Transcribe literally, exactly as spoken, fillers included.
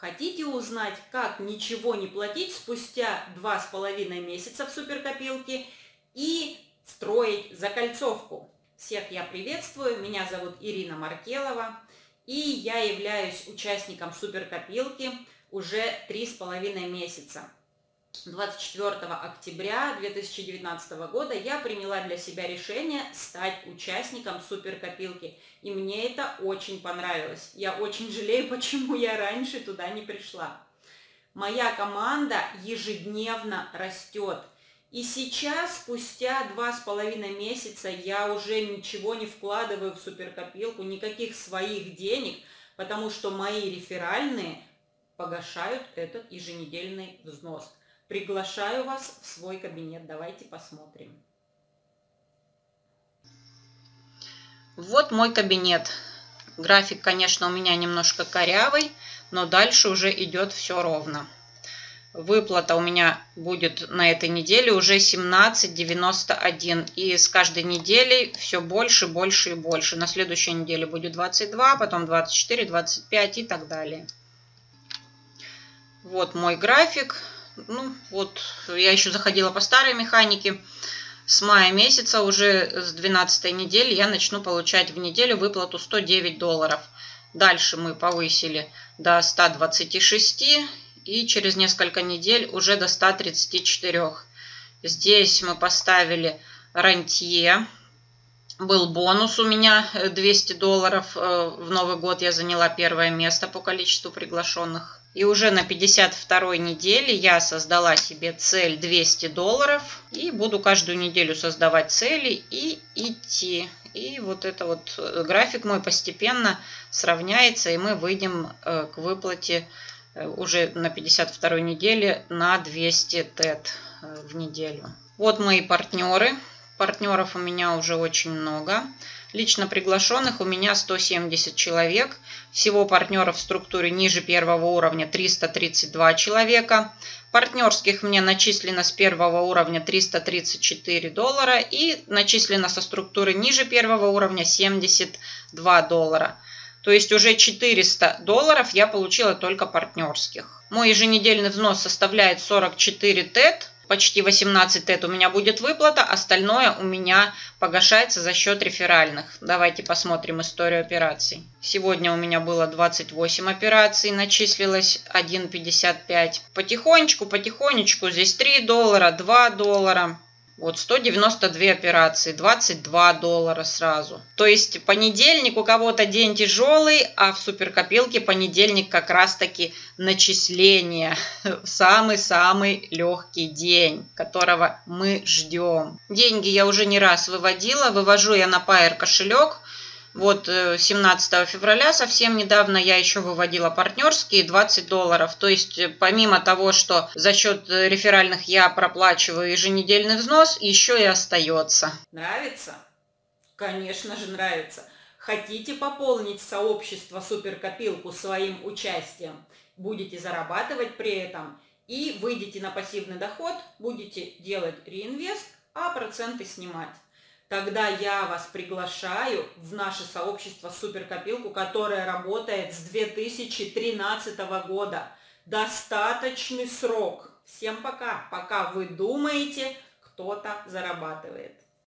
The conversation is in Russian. Хотите узнать, как ничего не платить спустя два с половиной месяца в суперкопилке и строить закольцовку? Всех я приветствую, меня зовут Ирина Маркелова, и я являюсь участником суперкопилки уже три с половиной месяца. двадцать четвёртого октября две тысячи девятнадцатого года я приняла для себя решение стать участником суперкопилки, и мне это очень понравилось. Я очень жалею, почему я раньше туда не пришла. Моя команда ежедневно растет, и сейчас, спустя два с половиной месяца, я уже ничего не вкладываю в суперкопилку, никаких своих денег, потому что мои реферальные погашают этот еженедельный взнос. Приглашаю вас в свой кабинет. Давайте посмотрим. Вот мой кабинет. График, конечно, у меня немножко корявый, но дальше уже идет все ровно. Выплата у меня будет на этой неделе уже семнадцать девяносто один. И с каждой неделей все больше, больше и больше. На следующей неделе будет двадцать два, потом двадцать четыре, двадцать пять и так далее. Вот мой график. Ну, вот я еще заходила по старой механике. С мая месяца, уже с двенадцатой недели, я начну получать в неделю выплату сто девять долларов. Дальше мы повысили до ста двадцати шести и через несколько недель уже до ста тридцати четырёх. Здесь мы поставили рантье. Был бонус у меня двести долларов. В Новый год я заняла первое место по количеству приглашенных. И уже на пятьдесят второй неделе я создала себе цель двести долларов. И буду каждую неделю создавать цели и идти. И вот это вот график мой постепенно сравняется. И мы выйдем к выплате уже на пятьдесят второй неделе на двести тет в неделю. Вот мои партнеры. Партнеров у меня уже очень много. Лично приглашенных у меня сто семьдесят человек. Всего партнеров в структуре ниже первого уровня триста тридцать два человека. Партнерских мне начислено с первого уровня триста тридцать четыре доллара. И начислено со структуры ниже первого уровня семьдесят два доллара. То есть уже четыреста долларов я получила только партнерских. Мой еженедельный взнос составляет сорок четыре тет. Почти восемнадцать тет у меня будет выплата, остальное у меня погашается за счет реферальных. Давайте посмотрим историю операций. Сегодня у меня было двадцать восемь операций, начислилось один пятьдесят пять. Потихонечку, потихонечку, здесь три доллара, два доллара. Вот сто девяносто две операции, двадцать два доллара сразу. То есть понедельник у кого-то день тяжелый, а в суперкопилке понедельник как раз-таки начисление. Самый-самый легкий день, которого мы ждем. Деньги я уже не раз выводила. Вывожу я на Payer кошелек. Вот семнадцатого февраля совсем недавно я еще выводила партнерские двадцать долларов. То есть помимо того, что за счет реферальных я проплачиваю еженедельный взнос, еще и остается. Нравится? Конечно же нравится. Хотите пополнить сообщество суперкопилку своим участием? Будете зарабатывать при этом и выйдете на пассивный доход, будете делать реинвест, а проценты снимать. Тогда я вас приглашаю в наше сообщество «Суперкопилку», которое работает с две тысячи тринадцатого года. Достаточный срок. Всем пока. Пока вы думаете, кто-то зарабатывает.